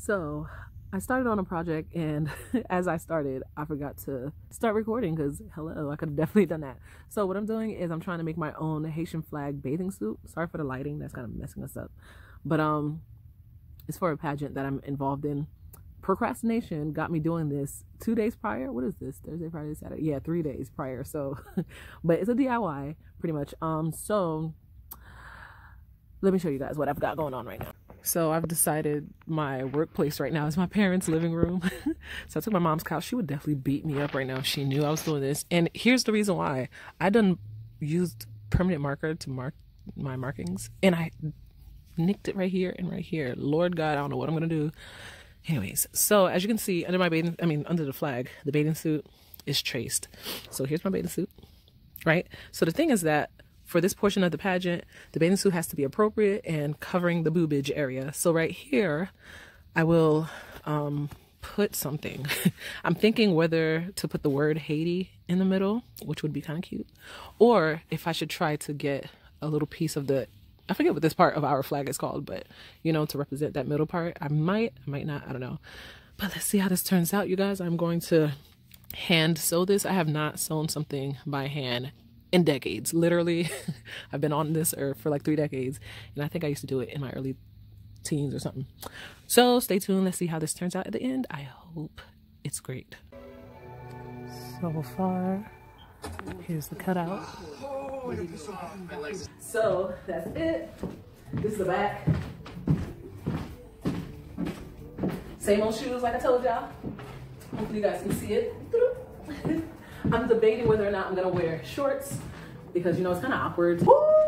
So I started on a project, and as I started, I forgot to start recording because, hello, I could have definitely done that. So what I'm doing is I'm trying to make my own Haitian flag bathing suit. Sorry for the lighting, that's kind of messing us up. But it's for a pageant that I'm involved in. Procrastination got me doing this 2 days prior. What is this? Thursday, Friday, Saturday? Yeah, 3 days prior. So, but it's a DIY pretty much. So let me show you guys what I've got going on right now. So I've decided my workplace right now is my parents' living room. So I took my mom's couch. She would definitely beat me up right now if she knew I was doing this. And here's the reason why. I done used permanent marker to mark my markings, and I nicked it right here and right here. Lord God, I don't know what I'm gonna do. Anyways, so as you can see, under my under the flag, the bathing suit is traced. So here's my bathing suit, right? So the thing is that for this portion of the pageant, the bathing suit has to be appropriate and covering the boobage area. So right here, I will put something. I'm thinking whether to put the word Haiti in the middle, which would be kind of cute, or if I should try to get a little piece of the, I forget what this part of our flag is called, but you know, to represent that middle part. I might not, I don't know. But let's see how this turns out, you guys. I'm going to hand sew this. I have not sewn something by hand in decades. Literally, I've been on this earth for like 3 decades, and I think I used to do it in my early teens or something. So stay tuned. Let's see how this turns out at the end. I hope it's great. So far, here's the cutout. So that's it. This is the back. Same old shoes, like I told y'all. Hopefully you guys can see it. I'm debating whether or not I'm gonna wear shorts because, you know, it's kind of awkward. Woo!